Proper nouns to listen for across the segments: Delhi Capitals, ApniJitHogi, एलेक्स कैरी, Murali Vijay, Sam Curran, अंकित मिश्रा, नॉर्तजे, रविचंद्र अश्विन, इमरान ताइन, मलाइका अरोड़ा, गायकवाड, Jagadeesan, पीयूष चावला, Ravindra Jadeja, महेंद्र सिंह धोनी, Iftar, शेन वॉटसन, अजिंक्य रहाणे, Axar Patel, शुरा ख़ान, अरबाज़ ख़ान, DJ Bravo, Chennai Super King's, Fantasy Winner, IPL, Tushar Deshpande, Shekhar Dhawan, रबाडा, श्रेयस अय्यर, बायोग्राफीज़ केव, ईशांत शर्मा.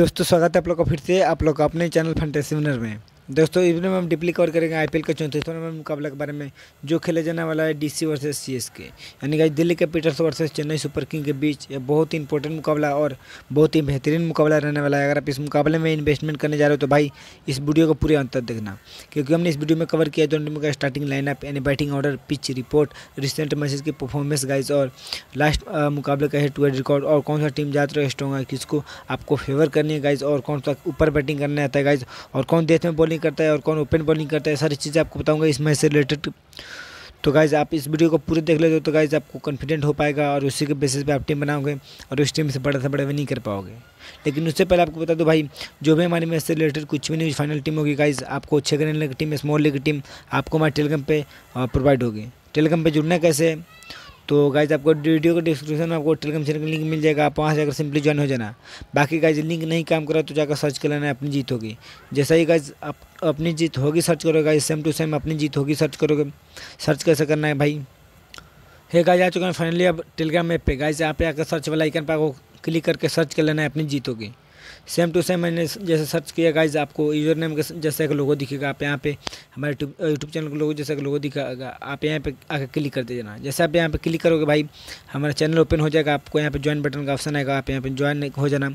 दोस्तों स्वागत है आप लोग का फिर से आप लोग का अपने चैनल फैंटेसी विनर में। दोस्तों इस वीडियो में हम डीपली कवर करेंगे आईपीएल के 34वें नंबर मुकाबले के बारे में जो खेले जाने वाला है डीसी वर्सेस सीएसके यानी कि Delhi Capitals versus Chennai Super King के बीच। यह बहुत ही इंपॉर्टेंट मुकाबला और बहुत ही बेहतरीन मुकाबला रहने वाला है। अगर आप इस मुकाबले में इन्वेस्टमेंट करने जा रहे हो तो भाई इस वीडियो को पूरे अंत तक देखना, क्योंकि हमने इस वीडियो में कवर किया दोनों टीम का स्टार्टिंग लाइनअप यानी batting order, pitch report, recent matches की परफॉर्मेंस गाइज और लास्ट मुकाबले का हेड टू हेड रिकॉर्ड और कौन सा टीम ज़्यादातर स्ट्रॉन्ग है, किसको आपको फेवर करनी है गाइज और कौन सा ऊपर बैटिंग करने आता है गाइज और कौन डेथ में बॉलिंग करता है और कौन ओपन बॉलिंग करता है, सारी चीज़ें आपको बताऊंगा इस मैच से रिलेटेड। तो गाइज आप इस वीडियो को पूरे देख लेते हो तो गाइज आपको कॉन्फिडेंट हो पाएगा और उसी के बेसिस पे आप टीम बनाओगे और उस टीम से बड़ा से बड़ा भी नहीं कर पाओगे। लेकिन उससे पहले आपको बता दो भाई जो भी हमारी मैच से रिलेटेड कुछ भी नहीं फाइनल टीम होगी गाइज, आपको अच्छे grand league team, small league team आपको हमारे टेलीग्राम पे प्रोवाइड होगी। टेलीग्राम पे जुड़ना कैसे, तो गाइज आपको वीडियो के डिस्क्रिप्शन में आपको टेलीग्राम चैनल का लिंक मिल जाएगा, आप वहाँ से जाकर सिंपली ज्वाइन हो जाना। बाकी गाइज लिंक नहीं काम करा तो जाकर सर्च कर लेना अपनी जीत होगी। जैसा ही गाइज आप अपनी जीत होगी सर्च करोगे गाइज, सेम टू सेम अपनी जीत होगी सर्च करोगे। सर्च कैसे करना है भाई, हे गाइज आ चुका है फाइनली अब टेलीग्राम ऐप पे गाइज, यहाँ पे आकर सर्च वाला आइकन पर आपको क्लिक करके सर्च कर लेना है अपनी जीत होगी। सेम टू सेम मैंने जैसे सर्च किया गाइज आपको यूज़र नेम के जैसा का लोगो दिखेगा, आप यहाँ पे हमारे यूट्यूब चैनल का लोगो जैसा का लोगो दिखेगा, आप यहाँ पे आकर क्लिक करते जाना। जैसे आप यहाँ पे क्लिक करोगे भाई हमारा चैनल ओपन हो जाएगा, आपको यहाँ पे ज्वाइन बटन का ऑप्शन आएगा, आप यहाँ पे ज्वाइन हो जाना।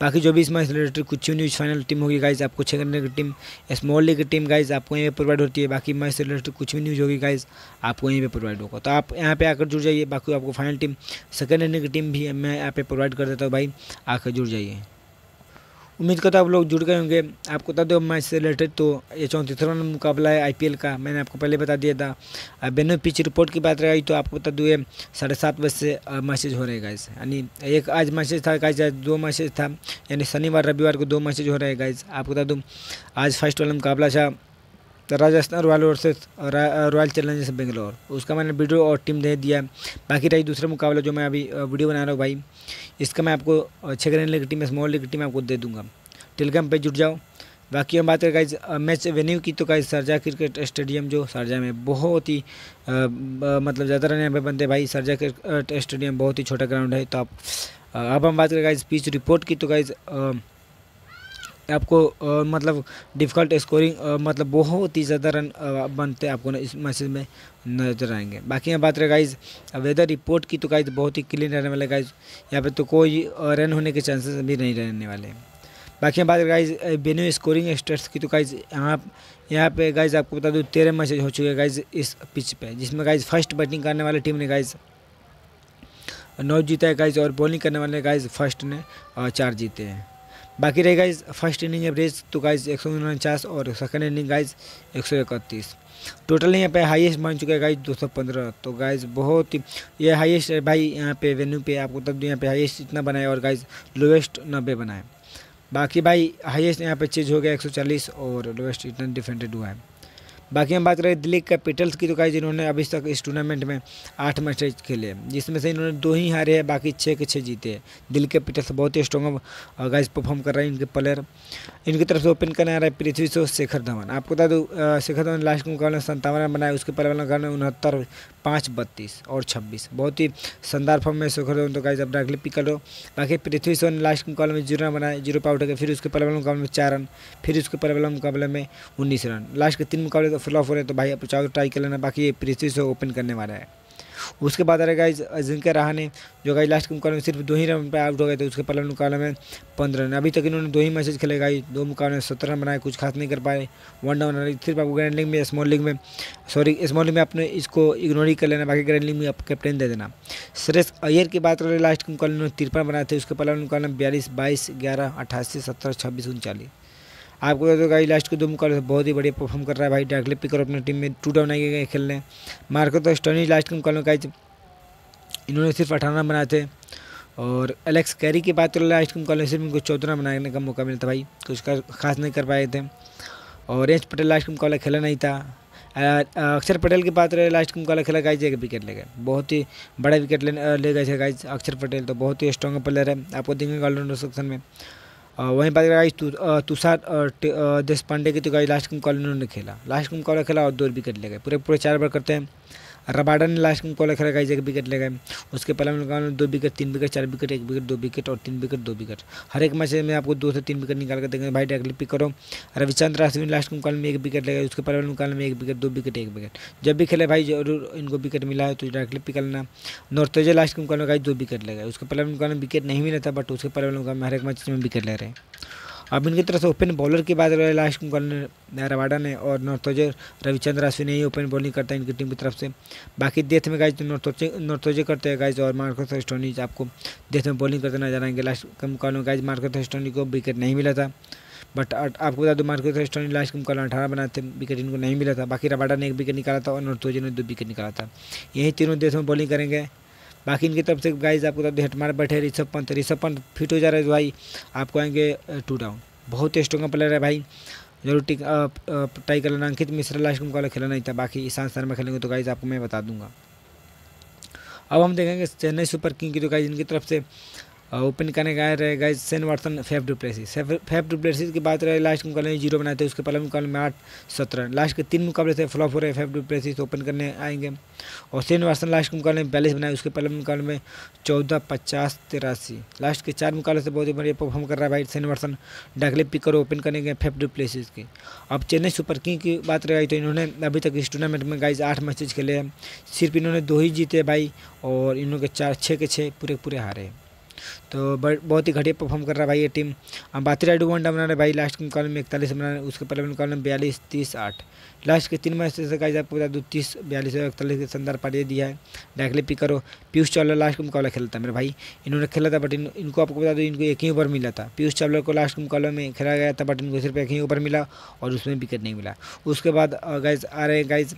बाकी जो भी इसमें रिलेटेड कुछ न्यूज फाइनल टीम होगी गाइज, आपको छः घंटे की टीम, स्मॉल लीग की टीम गाइज आपको यहीं पर प्रोवाइड होती है। बाकी मैच से रिलेटेड कुछ भी न्यूज़ होगी गाइज आपको यहीं पर प्रोवाइड होगा, तो आप यहाँ पर आकर जुड़ जाइए। बाकी आपको फाइनल टीम, सेकेंड हैंड की टीम भी मैं यहाँ पर प्रोवाइड कर देता हूँ भाई, आकर जुड़ जाइए। उम्मीद करता हूँ आप लोग जुड़ गए होंगे। आपको बता दो मैच से रिलेटेड तो ये 34वां मुकाबला है आईपीएल का, मैंने आपको पहले बता दिया था। अब बेनो पिच रिपोर्ट की बात रही तो आपको बता दूँ ये 7:30 बजे से मैसेज हो रहेगा गाइज, यानी एक आज मैसेज था गाइज, आज दो मैसेज था यानी शनिवार रविवार को दो मैसेज हो रहे हैं गाइज। आपको बता दूँ आज फर्स्ट वाला मुकाबला था Rajasthan Royal versus Royal Challengers Bangalore, उसका मैंने वीडियो और टीम दे दिया। बाकी रही दूसरा मुकाबला जो मैं अभी वीडियो बना रहा हूँ भाई, इसका मैं आपको अच्छे grand league team, small league team आपको दे दूँगा। टेलीग्राम पे जुट जाओ। बाकी हम बात करें गाइज मैच वेन्यू की तो गाइज शारजाह क्रिकेट स्टेडियम जो शारजाह में बहुत ही मतलब ज़्यादा रन यहाँ पे बनते भाई, शारजाह क्रिकेट स्टेडियम बहुत ही छोटा ग्राउंड है। तो आप अब हम बात करें गाइज पिच रिपोर्ट की तो गाइज आपको मतलब डिफ़िकल्ट स्कोरिंग मतलब बहुत ही ज़्यादा रन बनते आपको इस मैसेज में नजर आएंगे। बाकी यहाँ बात रहे गाइज वेदर रिपोर्ट की तो गाइज बहुत ही क्लीन रहने वाले गाइज, यहाँ पे तो कोई रन होने के चांसेस भी नहीं रहने वाले। बाकी यहाँ बात रहे गाइज वेन्यू स्कोरिंग स्टेट्स की तो गाइज यहाँ पे गाइज आपको बता दूँ 13 मैसेज हो चुके हैं गाइज इस पिच पर, जिसमें गाइज फर्स्ट बैटिंग करने वाली टीम ने गाइज 9 जीता है गाइज और बॉलिंग करने वाले गाइज फर्स्ट ने 4 जीते हैं। बाकी रही गाइज फर्स्ट इनिंग एवरेज तो गाइज 149 और सेकंड इनिंग गाइज 131, टोटल यहाँ पे हाईएस्ट बन चुका है गाइज 215। तो गाइज बहुत ही ये हाईएस्ट है भाई यहाँ पे वेन्यू पे, आपको तब यहाँ पे हाईएस्ट इतना बनाए और गाइज लोएस्ट 90 बनाए। बाकी भाई हाईएस्ट यहाँ पे चेंज हो गया 140 और लोएस्ट इतना डिफरेंटेड हुआ है। बाकी हम बात करें दिल्ली कैपिटल्स की तो गाइज इन्होंने अभी तक इस टूर्नामेंट में 8 मैच खेले, जिसमें से इन्होंने 2 ही हारे हैं, बाकी 6 के 6 जीते हैं। दिल्ली कैपिटल्स बहुत ही स्ट्रॉन्ग गाइज परफॉर्म कर रहे हैं, इनके प्लेयर इनकी तरफ से ओपन करने आ रहा है पृथ्वी शॉ, शेखर धवन। आपको बता दूँ शेखर धवन लास्ट के मुकाबले 57 रन बनाए, उसके पहले वाला मुकाबला 69, 5, 32 और 26, बहुत ही शानदार फॉर्म में शेखर धवन। तो गाइज आप डायरेक्टली पिक करो। बाकी पृथ्वी शॉ ने लास्ट के मुकाबले में 0 रन बनाए, 0 पे आउट हो गए, फिर उसके पहले वाले मुकाबले में 4 रन, फिर उसके पहले वाले मुकाबले में 19 रन, लास्ट के 3 मुकाबले फुल ऑफ हो रहे हैं। तो भाई आप चाहो ट्राई कर लेना। बाकी ये पृथ्वी शॉ ओपन करने वाला है। उसके बाद आ रहा है गाइज अजिंक्य रहाणे जो गाइज लास्ट के मुकाबले में सिर्फ 2 ही रन पे आउट हो गए थे, उसके पहले मुकाबले में 15 रन। अभी तक इन्होंने 2 ही मैचेज खेले गाइज, 2 मुकाबले में 17 रन बनाए, कुछ खास नहीं कर पाए, वन डाउन रन। सिर्फ आपको ग्रैंड लीग में स्मॉल लीग में आपने इसको इग्नोर ही कर लेना, बाकी ग्रैंड लीग में आप कैप्टन दे देना। श्रेयस अय्यर की बात करें लास्ट के मुकाबले में 53 बनाए थे, उसके पहले मुकाबले में 42, 22, 11, 88, 17, 26, 39। आपको बता दो गाइज लास्ट के 2 मुकाबले बहुत ही बढ़िया परफॉर्म कर रहा है भाई, डायरेक्टली पिक करो अपनी टीम में, 2 डाउन आए गए खेलने। मार्कस स्टोइनिस लास्ट के मुकाबले गाइज इन्होंने सिर्फ 18 बनाए थे और एलेक्स कैरी की बात करें लास्ट के मुकाबले सिर्फ इनको 14 बनाने का मौका मिला था भाई, कुछ खास नहीं कर पाए थे। और एच पटेल लास्ट के मुकाबला खेला नहीं था। अक्षर पटेल की बात रहे लास्ट के मुकाबला खेला गाइज, 1 विकेट ले गए, बहुत ही बड़ा विकेट ले गए थे गाइज अक्षर पटेल, तो बहुत ही स्ट्रॉन्ग प्लेयर है, आपको देखेंगे ऑलराउंडर सेक्शन में। वहीं बात गाइज तुषार देशपांडे की तो गाइज लास्ट के मुकाबले उन्होंने खेला और 2 विकेट ले गए, पूरे 4 ओवर करते हैं। रबाडा ने लास्ट में कॉल रखा एक विकेट ले गए। उसके पहले हम लोग 2 wicket 3 wicket 4 wicket 1 wicket 2 wicket और 3 विकेट 2 विकेट हर एक मैच में आपको 2 से 3 विकेट निकाल कर देंगे भाई। डायरेक्टली पिक करो। रविचंद्र अश्विन लास्ट मुकाल में 1 विकेट ले गए। उसके पहले मुकाल में 1 विकेट 2 विकेट 1 विकेट जब भी खेले भाई जरूर इनको विकेट मिला है तो डायरेक्टली पिक करना। नॉर्तजे लास्ट मुकाल में 2 विकेट ले गए। उसके पहले मुकाल में विकेट नहीं मिला था बट उसके पहले मुकाल में हर एक मैच में विकेट ले रहे हैं। अब इनकी तरफ से ओपन बॉलर की बात करें लास्ट में रबाडा ने और नॉर्तजे रविचंद्र अश्विन ही ओपन बॉलिंग करता है इनकी टीम की तरफ से। बाकी डेथ में गाइज तो नॉर्तजे करते हैं गाइज और मार्कस स्टोइनिस आपको डेथ में बॉलिंग करते नजर आएंगे। लास्ट के मुकाबले में गाइज मार्कस स्टोइनिस को विकेट नहीं मिला था बट आपको बता दो मार्कस स्टोइनिस लास्ट के मुकाबले 18 बनाते विकेट इनको नहीं मिला था। बाकी रबाडा ने 1 विकेट निकाला था और नॉर्तजे ने 2 विकेट निकाला था। यही तीनों डेथ में बॉलिंग करेंगे। बाकी इनकी तरफ से गाइज आपको तब हेट मार बैठे ऋषभ पंत फिट हो जा रहा है भाई। आपको आएंगे 2 डाउन। बहुत ही स्ट्रॉन्ग प्लेयर है भाई जरूर ट्राई कर लेना। अंकित मिश्रा लास्ट मुकाबला खेला नहीं था। बाकी ईशांत शर्मा खेलेंगे तो गाइज आपको मैं बता दूंगा। अब हम देखेंगे चेन्नई सुपर किंग की तो गाइज इनकी तरफ से ओपन करने का रहे guys शेन वॉटसन Faf du Plessis की बात रहे लास्ट मुकाबले में 0 बनाए थे। उसके पहले मुकाबले में 8-17 लास्ट के 3 मुकाबले से फ्लॉप हो रहे। फैफ डुप्लेसिस ओपन करने आएंगे और शेन वॉटसन लास्ट के मुकाबले में 42 बनाए। उसके पहले मुकाबले में 14-50-83 लास्ट के 4 मुकाबले से बहुत ही बढ़िया परफॉर्म कर रहा है भाई शेन वॉटसन। डायरेक्टली पिक करो ओपन करने गए फैफ डुप्लेसिस की। अब चेन्नई सुपर किंग की बात रही तो इन्होंने अभी तक इस टूर्नामेंट में गाइज 8 मैचेज खेले हैं। सिर्फ इन्होंने 2 ही जीते भाई और इन्होंने 6 के 6 पूरे हारे हैं। तो बहुत ही घटिया परफॉर्म कर रहा है भाई ये टीम। अंबाती रायडू 1 रन बना रहे भाई लास्ट के मुकाबले में 41 बना रहे। उसके पहले मुकाबले में 42-30-8 लास्ट के 3 मैच से गाइज आपको बता दूँ 30, 42 और 41 के शानदार पारी दिया है। डायरेक्टली पिक करो। पीयूष चावला लास्ट के मुकाबला खेलता है मेरे भाई। इन्होंने खेला था बट इनको आपको बता दूँ इनको 1 ही ओवर मिला था। पीयूष चावला को लास्ट के मुकाबले में खेला गया था बट इनको सिर्फ 1 ही ओवर मिला और उसमें विकेट नहीं मिला। उसके बाद गाइज आ रहे guys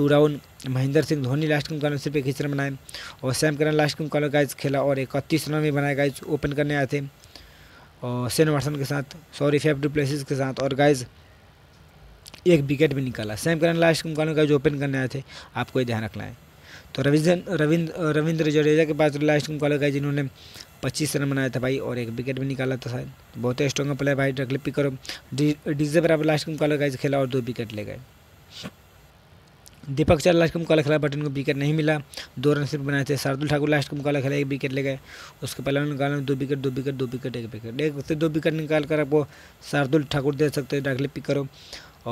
2 down. महेंद्र सिंह धोनी last के मुकाबले सिर्फ 1 ही रन बनाए और सैम करन लास्ट के मुकाबले गाइज खेला और 31 रन भी बनाए गाइज। ओपन करने आए थे और शेन वॉटसन के साथ फैफ डु प्लेसिस के साथ और गाइज 1 विकेट भी निकाला। सैम करन लास्ट के मुकाबले गाइज ओपन करने आए थे आपको ये ध्यान रखना है। तो रविंद्र जडेजा के बाद लास्ट के मुकाबले गाइज इन्होंने 25 रन बनाया था भाई और 1 विकेट भी निकाला था शायद। बहुत ही स्ट्रॉन्ग प्लेयर भाई डायरेक्टली पिक करो। डीजे ब्रावो लास्ट के मुकाबले गाइज खेला और 2 विकेट ले गए। दीपक चार लास्ट का मुकाबला खेला बट इनको विकेट नहीं मिला। 2 रन सिर्फ बनाए थे। शार्दुल ठाकुर लास्ट का मुकाबला खेला 1 विकेट ले गए। उसके पहले मुकाबले में 2 विकेट 1 से 2 विकेट निकाल कर आपको शार्दुल ठाकुर दे सकते हैं। डायरेक्टली पिक करो।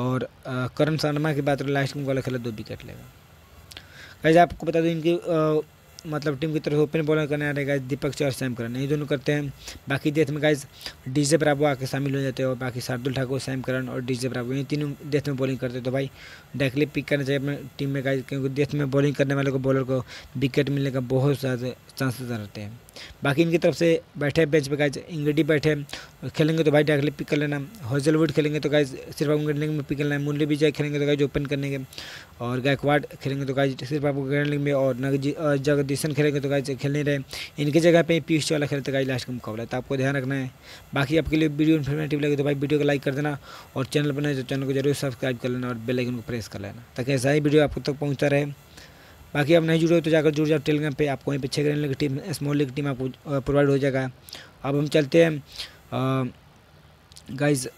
और करण शर्मा की बात करें लास्ट का मुकाबला खेला 2 विकेट ले गए। गाइस आपको बता दूं इनकी मतलब टीम की तरफ ओपन बॉलर करने आ रहे गाइज दीपक चार और सैम करन ये दोनों करते हैं। बाकी डेथ में गाइज डीजे ब्रावो आके शामिल हो जाते हैं और बाकी शार्दुल ठाकुर सैम करन और डीजे ब्रावो ये तीनों डेथ में बॉलिंग करते हैं। तो भाई डायरेक्टली पिक करना चाहिए अपने टीम में गाइज क्योंकि डेथ में बॉलिंग करने वाले को बॉलर को विकेट मिलने का बहुत ज़्यादा चांसेस रहते हैं। बाकी इनकी तरफ से बैठे बेंच पर गाइज इंगडी बैठे खेलेंगे तो भाई डायरेक्टली पिक कर लेना। हजलवुड खेलेंगे तो गाइज सिर्फ आपको ग्रैंड लीग में पिक कर लेना। मुरली विजय खेलेंगे तो गाइज ओपन करने के और गायकवाड खेलेंगे तो गाइज सिर्फ आपको ग्रैंड लीग में और जगदीसन खेलेंगे तो गाइज खेल नहीं रहे। इनकी जगह पे पीयूष चौला खेलते गाइज लास्ट का मुकाबला तो आपको ध्यान रखना है। बाकी आपके लिए वीडियो इन्फॉर्मेटिव लगे तो भाई वीडियो को लाइक कर देना और चैनल पर नए तो चैनल को जरूर सब्सक्राइब कर लेना और बेल आइकन को प्रेस कर लेना ताकि ऐसा ही वीडियो आपको तक पहुँचता रहे। बाकी आप नहीं जुड़े हो तो जाकर जुड़ जाओ टेलीग्राम पे। आपको वहीं पर 6 grand league team small league team आपको प्रोवाइड हो जाएगा। अब हम चलते हैं गाइज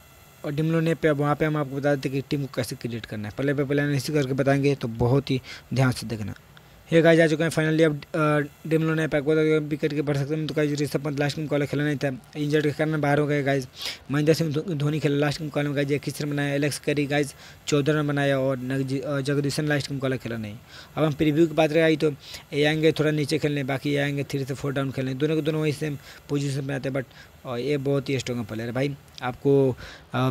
और टीम लोने पे। वहाँ पे हम आपको बता देते हैं कि टीम को कैसे क्रिएट करना है। पहले पे पहले एनालिसिस करके बताएंगे तो बहुत ही ध्यान से देखना। ये गाइज आ चुके हैं फाइनली। अब टीम लोने पे विकेट के बढ़ सकते हैं तो गाइज ऋषभ पंत लास्ट के मुकाबले खेला नहीं था इंजर्ड के कारण बाहर हो गए गाइज। महेंद्र सिंह धोनी खेला लास्ट के मुकाबले में गाइज 21 रन बनाया। एलेक्स कैरी गाइज 14 रन बनाया और जगदीसन लास्ट के मुकाबले खेला नहीं। अब हम प्रीव्यू की बात रह आई तो ये आएंगे थोड़ा नीचे खेलने बाकी आएंगे 3 से 4 डाउन खेलने। दोनों के दोनों वही सेम पोजिशन में आते हैं बट और ये बहुत ही स्ट्रॉन्ग प्लेयर है भाई। आपको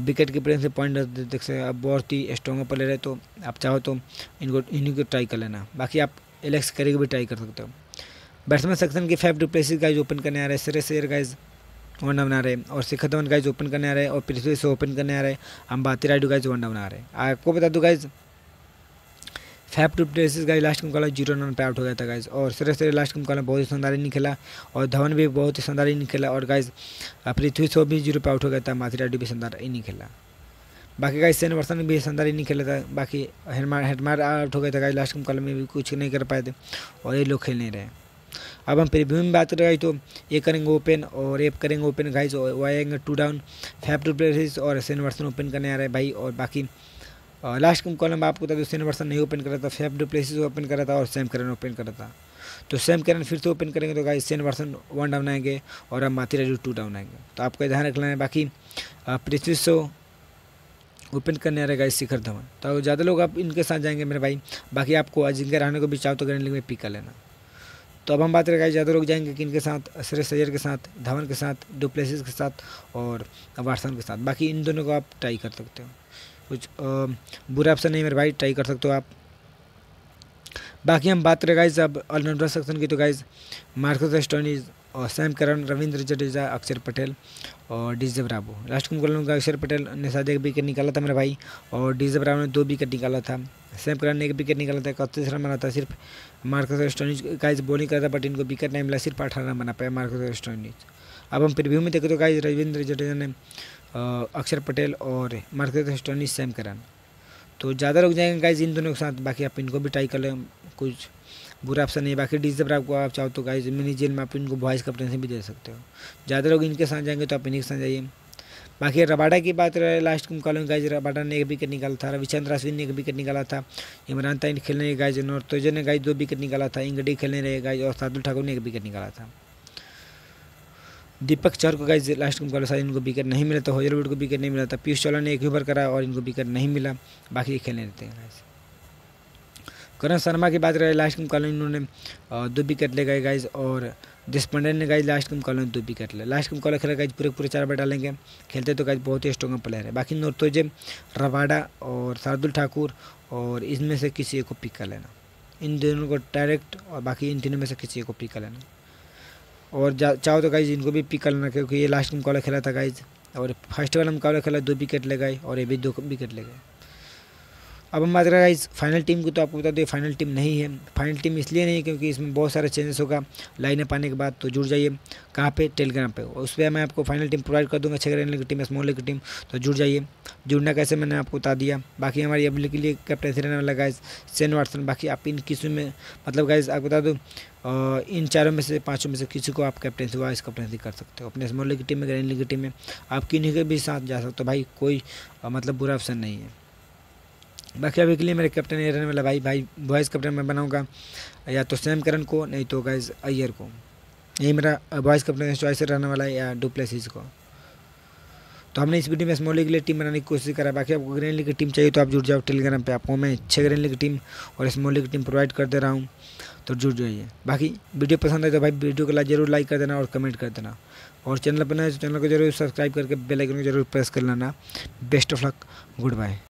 विकेट कीपर से पॉइंट देख सकते हैं। बहुत ही स्ट्रॉन्ग प्लेयर है तो आप चाहो तो इन्हीं को ट्राई कर लेना। बाकी आप एलेक्स कैरी को भी ट्राई कर सकते हो। बैट्समैन सेक्शन की Faf du Plessis guys open करने आ रहे। श्रेयस अय्यर गाइज 1 डाउन बना रहे और शेखर धवन गाइज ओपन करने आ रहे और पृथ्वी शॉ ओपन करने आ रहे। अंबाती रायडू गाइज 1 डाउन बना रहे। आपको बता दूं guys Faf du Plessis guys last के मुकाबला 0 रन पर आउट हो गया था गाइज और श्रेयस अय्यर लास्ट के मुकाबला बहुत ही शानदार इनिंग खेला और धवन भी बहुत ही शानदार इनिंग खेला और गाइज पृथ्वी शॉ भी 0 पर आउट हो गया था। अंबाती रायडू भी शानदार इनिंग खेला। बाकी गाइज शेन वॉटसन भी शानदार नहीं खेला था। बाकी हेडमार आउट हो गया था गाइज लास्ट के मुकाबले में भी कुछ नहीं कर पाए थे और ये लोग खेल नहीं रहे। अब हम प्रीव्यू में बात करें तो ये करेंगे ओपन और ये करेंगे ओपन गाइज और वो आएंगे 2 डाउन। फैफ डु प्लेसिस और शेन वॉटसन ओपन करने आ रहे भाई और बाकी लास्ट कॉलम में आपको बता दूँ शेन वॉटसन नहीं ओपन करा था, फैफ डू प्लेसिस ओपन करा था और सैम करन ओपन करा था। तो सैम करन फिर से ओपन करेंगे तो गाइस शेन वॉटसन 1 डाउन आएंगे और अंबाती रायडू 2 डाउन आएंगे। तो आपका ध्यान रखना है। बाकी पृथ्वी शॉ ओपन करने आ रहे गाइस शिखर धवन। तो ज़्यादा लोग आप इनके साथ जाएंगे मेरे भाई। बाकी आपको अजिंक्य रहाणे को भी चाहो तो ग्रैंड लीग में पिक कर लेना। तो अब हम बात करें गाइस ज़्यादा लोग जाएंगे कि इनके साथ, श्रेयस अय्यर के साथ, धवन के साथ, डू प्लेसिस के साथ और वाटसन के साथ। बाकी इन दोनों को आप ट्राई कर सकते हो, कुछ बुरा ऑप्शन नहीं मेरे भाई, ट्राई कर सकते हो आप। बाकी हम बात करें गाइज अब ऑलराउंडर सेक्शन की तो गाइज मार्कस स्टोइनिस और सैम करन, रविंद्र जडेजा, अक्षर पटेल और डीजे ब्रावो। लास्ट कुंभकर्ण का अक्षर पटेल ने शायद एक विकेट निकाला था मेरे भाई और डीजे ब्रावो ने 2 विकेट निकाला था, सैम करन ने 1 विकेट निकाला था, 31 रन बना था। सिर्फ मार्कस स्टोइनिस गाइज बॉलिंग कर रहा था बट इनको विकेट नहीं मिला, सिर्फ 18 रन बना पाया मार्कस स्टोइनिस। अब हम प्रीव्यू में देखें तो गाइज रविंद्र जडेजा ने अक्षर पटेल और मार्कस स्टोइनिस, सैम करन। तो ज़्यादा लोग जाएंगे गाइज इन दोनों के साथ। बाकी आप इनको भी ट्राई कर लें, कुछ बुरा ऑप्शन नहीं। बाकी डीजे ब्रावो को आप चाहो तो गाइज मिनी जेल में आप इनको वॉइस कैप्टनसी भी दे सकते हो। ज़्यादा लोग इनके साथ जाएंगे तो आप इन्हीं के साथ जाइए। बाकी रबाडा की बात रहे लास्ट कॉलम गाइज, रबाडा ने 1 विकेट निकाला था, रविचंद्र अश्विन ने 1 विकेट निकाला था, इमरान ताइन खेलने रहे गाइज, नॉर्तजे ने गाइज 2 विकेट निकाला था, इंगडी खेलने रहे गाइज और शार्दुल ठाकुर ने 1 विकेट निकाला था। दीपक चौर को गाइज लास्ट कॉलम शायद इनको विकेट नहीं मिला था, हजलवुड को विकेट नहीं मिला था, पीयूष चौला ने 1 ओवर करा और इनको विकेट नहीं मिला, बाकी खेलने रहते हैं गाइज। करण शर्मा की बात रहे लास्ट कॉलम, इन्होंने 2 विकेट ले गए गाइज और देशपांडे ने गाइज लास्ट कॉलम में 2 विकेट ले। लास्ट कॉलम खेला गाइज पूरे 4 बार डालेंगे, खेलते तो गाइज बहुत ही स्ट्रॉन्ग प्लेयर है। बाकी नॉर्तजे, रबाडा और शार्दुल ठाकुर और इसमें से किसी एक को पिक कर लेना, इन दोनों को डायरेक्ट और बाकी इन तीनों में से किसी एक को पिक कर लेना। और चाहो तो गाइज इनको भी पिक कर लेना क्योंकि ये लास्ट कॉलम खेला था गाइज और फर्स्ट वाला मुकाबला खेला, 2 विकेट ले गए और ये भी 2 विकेट ले गए। अब हम बात करें गाइज फाइनल टीम को, तो आपको बता दो फाइनल टीम नहीं है। फाइनल टीम इसलिए नहीं है क्योंकि इसमें बहुत सारे चेंजेस होगा लाइनें पाने के बाद। तो जुड़ जाइए कहाँ पे, टेलीग्राम पे, उस पर मैं आपको फाइनल टीम प्रोवाइड कर दूंगा, 6 ग्रैंड लीग की टीम, स्मॉल लीग की टीम। तो जुड़ जाइए, जुड़ना कैसे मैंने आपको बता दिया। बाकी हमारी अब के लिए कैप्टन रहने वाला गाइज शेन वॉटसन। बाकी आप इन किसी में मतलब गाइज आपको बता दो इन 4 में से 5 में से किसी को आप कैप्टनसी वाइस कैप्टनसी कर सकते हो अपने स्मॉल लीग की टीम में, ग्रैंड लीग की टीम में, आप किन्हीं के भी साथ जा सकते हो भाई, कोई मतलब बुरा ऑप्शन नहीं है। बाकी अभी के लिए मेरे कैप्टन ये रहने वाला भाई वॉइस कैप्टन मैं बनाऊंगा या तो सैम करन को नहीं तो गाइज अय्यर को, यही मेरा वॉइस कैप्टन चॉइस रहने वाला है, या डू प्लेसिस को। तो हमने इस वीडियो में स्मॉल लीग के लिए टीम बनाने की कोशिश करा। बाकी आपको ग्रैंड लीग की टीम चाहिए तो आप जुड़ जाओ टेलीग्राम पे, आपको मैं 6 ग्रैंड लीग की टीम और स्मॉल लीग की टीम प्रोवाइड कर दे रहा हूँ, तो जुड़ जाइए। बाकी वीडियो पसंद आए तो भाई वीडियो को जरूर लाइक कर देना और कमेंट कर देना, और चैनल पर नए चैनल को जरूर सब्सक्राइब करके बेल आइकन को जरूर प्रेस कर लेना। Best of luck, good bye.